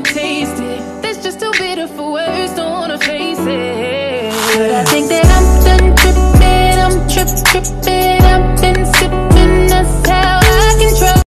wanna taste it. That's just too bitter for words, don't wanna face it. But I think that I'm done tripping, I'm tripping.